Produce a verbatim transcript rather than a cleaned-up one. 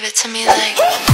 Give it to me like